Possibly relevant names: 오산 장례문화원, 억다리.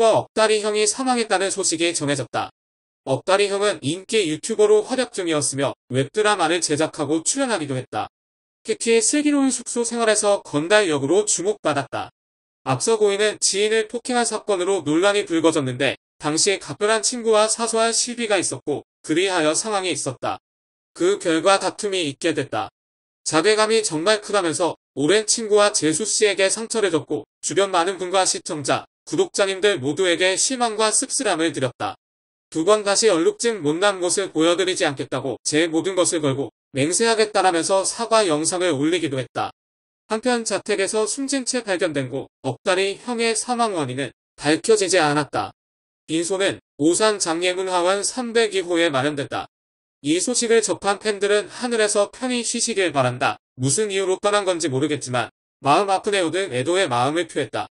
억다리 형이 사망했다는 소식이 전해졌다. 억다리 형은 인기 유튜버로 활약 중이었으며 웹드라마를 제작하고 출연하기도 했다. 특히 슬기로운 숙소 생활에서 건달 역으로 주목받았다. 앞서 고인은 지인을 폭행한 사건으로 논란이 불거졌는데 당시 각별한 친구와 사소한 시비가 있었고 그리하여 상황이 있었다. 그 결과 다툼이 있게 됐다. 자괴감이 정말 크다면서 오랜 친구와 재수씨에게 상처를 줬고 주변 많은 분과 시청자, 구독자님들 모두에게 실망과 씁쓸함을 드렸다. 두 번 다시 얼룩진 못난 모습을 보여드리지 않겠다고 제 모든 것을 걸고 맹세하겠다라면서 사과 영상을 올리기도 했다. 한편 자택에서 숨진 채 발견된 고 억다리 형의 사망 원인은 밝혀지지 않았다. 빈소는 오산 장례문화원 302호에 마련됐다. 이 소식을 접한 팬들은 하늘에서 편히 쉬시길 바란다. 무슨 이유로 떠난 건지 모르겠지만 마음 아픈 애오는 애도의 마음을 표했다.